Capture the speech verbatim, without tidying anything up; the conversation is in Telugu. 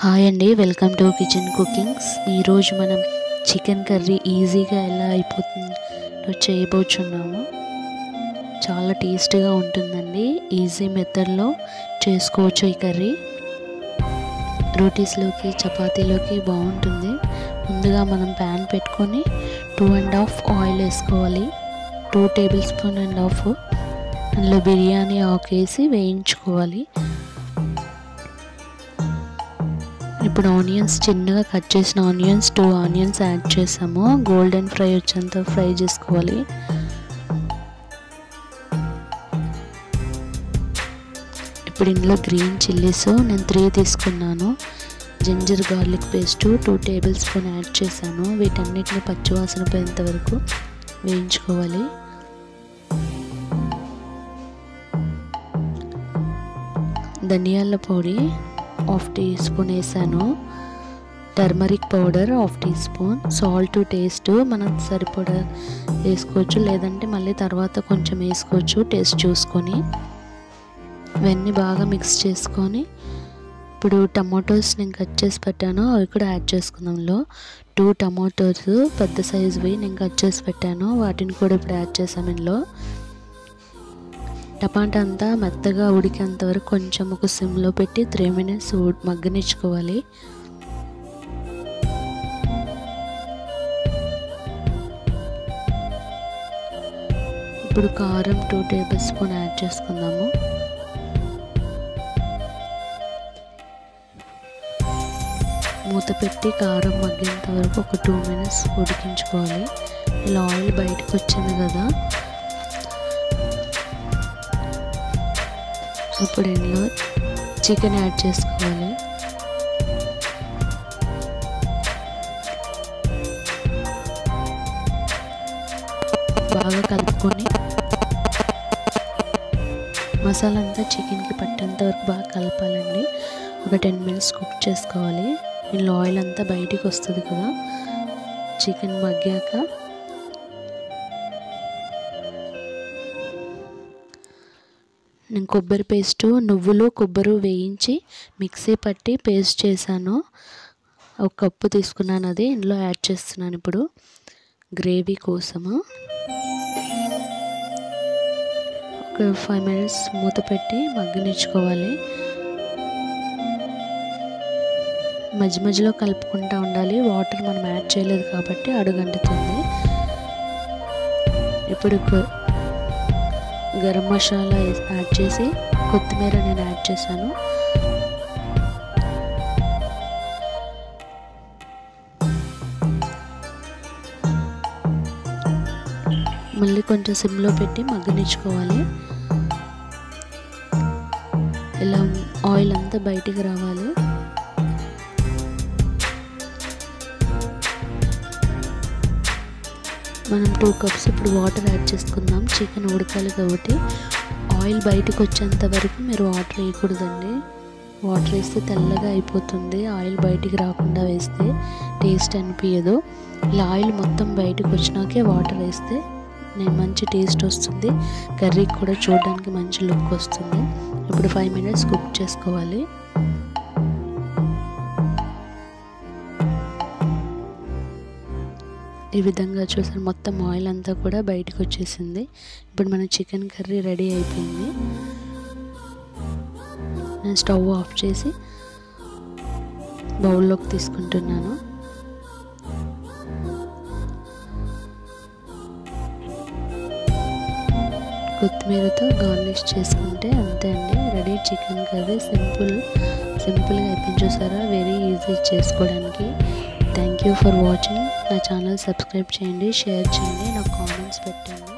హాయ్ అండి, వెల్కమ్ టు కిచెన్ కుకింగ్స్. ఈరోజు మనం చికెన్ కర్రీ ఈజీగా ఎలా అయిపోతుందో చేయబోతున్నాము. చాలా టేస్టీగా ఉంటుందండి. ఈజీ మెథడ్లో చేసుకోవచ్చు. ఈ కర్రీ రోటీస్లోకి, చపాతీలోకి బాగుంటుంది. ముందుగా మనం ప్యాన్ పెట్టుకొని టూ అండ్ హాఫ్ ఆయిల్ వేసుకోవాలి. Two tablespoon and half. అందులో బిర్యానీ ఆకు వేసి వేయించుకోవాలి. ఇప్పుడు ఆనియన్స్ చిన్నగా కట్ చేసిన ఆనియన్స్ టూ ఆనియన్స్ యాడ్ చేసాము. గోల్డెన్ ఫ్రై వచ్చేంత ఫ్రై చేసుకోవాలి. ఇప్పుడు ఇందులో గ్రీన్ చిల్లీస్ నేను త్రీ తీసుకున్నాను. Ginger garlic paste two tablespoon add చేశాను. వీటన్నిటిని పచ్చివాసన పోయేంత వరకు వేయించుకోవాలి. ధనియాల పొడి హాఫ్ టీ స్పూన్ వేసాను. Turmeric powder half teaspoon. Salt taste మనకు సరిపడా వేసుకోవచ్చు, లేదంటే మళ్ళీ తర్వాత కొంచెం వేసుకోవచ్చు టేస్ట్ చూసుకొని. ఇవన్నీ బాగా మిక్స్ చేసుకొని ఇప్పుడు టమాటోస్ నేను కట్ చేసి పెట్టాను, అవి కూడా యాడ్ చేసుకుందాం. లో టూ టమాటోస్ పెద్ద సైజువి నేను కట్ చేసి పెట్టాను, వాటిని కూడా ఇప్పుడు యాడ్ చేసాము. ఇందులో టమాటా అంతా మెత్తగా ఉడికేంత వరకు కొంచెం ఒక సిమ్లో పెట్టి త్రీ మినిట్స్ మగ్గనిచ్చుకోవాలి. ఇప్పుడు కారం టూ టేబుల్ స్పూన్ యాడ్ చేసుకుందాము. మూత పెట్టి కారం మగ్గేంత వరకు ఒక టూ మినిట్స్ ఉడికించుకోవాలి. ఇలా ఆయిల్ బయటకు వచ్చింది కదా. ఇప్పుడు ఇందులో చికెన్ యాడ్ చేసుకోవాలి. బాగా కలుపుకొని మసాలా అంతా చికెన్కి పట్టేంత వరకు బాగా కలపాలండి. ఒక టెన్ మినిట్స్ కుక్ చేసుకోవాలి. ఇందులో ఆయిల్ అంతా బయటికి వస్తుంది కదా. చికెన్ మగ్గాక నేను కొబ్బరి పేస్టు, నువ్వులు కొబ్బరి వేయించి మిక్సీ పట్టి పేస్ట్ చేశాను. ఒక కప్పు తీసుకున్నాను, అది ఇందులో యాడ్ చేస్తున్నాను. ఇప్పుడు గ్రేవీ కోసము ఒక ఫైవ్ మినిట్స్ మూత పెట్టి మగ్గనిచ్చుకోవాలి. మధ్య మధ్యలో కలుపుకుంటూ ఉండాలి. వాటర్ మనం యాడ్ చేయలేదు కాబట్టి అడుగంటుతుంది. ఇప్పుడు గరం మసాలా యాడ్ చేసి కొత్తిమీర నేను యాడ్ చేశాను. మళ్ళీ కొంచెం సిమ్లో పెట్టి మగ్గనిచ్చుకోవాలి. ఇలా ఆయిల్ అంతా బయటికి రావాలి. మనం టూ కప్స్ ఇప్పుడు వాటర్ యాడ్ చేసుకుందాం. చికెన్ ఉడకాలి కాబట్టి ఆయిల్ బయటకు వచ్చేంత వరకు మీరు వాటర్ వేయకూడదండి. వాటర్ వేస్తే తెల్లగా అయిపోతుంది. ఆయిల్ బయటికి రాకుండా వేస్తే టేస్ట్ అనిపించదు. ఇలా ఆయిల్ మొత్తం బయటకు వచ్చినాకే వాటర్ వేస్తే నేను మంచి టేస్ట్ వస్తుంది. కర్రీకి కూడా చూడడానికి మంచి లుక్ వస్తుంది. ఇప్పుడు ఫైవ్ మినిట్స్ కుక్ చేసుకోవాలి. ఈ విధంగా చూసారు, మొత్తం ఆయిల్ అంతా కూడా బయటకు వచ్చేసింది. ఇప్పుడు మన చికెన్ కర్రీ రెడీ అయిపోయింది. నేను స్టవ్ ఆఫ్ చేసి బౌల్లోకి తీసుకుంటున్నాను. కొత్తిమీరతో గార్నిష్ చేసుకుంటే అంతే అండి, రెడీ చికెన్ కర్రీ. సింపుల్ సింపుల్గా అయిపోయింది. వెరీ ఈజీ చేసుకోవడానికి. Thank you for watching. నా ఛానల్ సబ్స్క్రైబ్ చేయండి, షేర్ చేయండి, నాకు కామెంట్స్ పెట్టండి.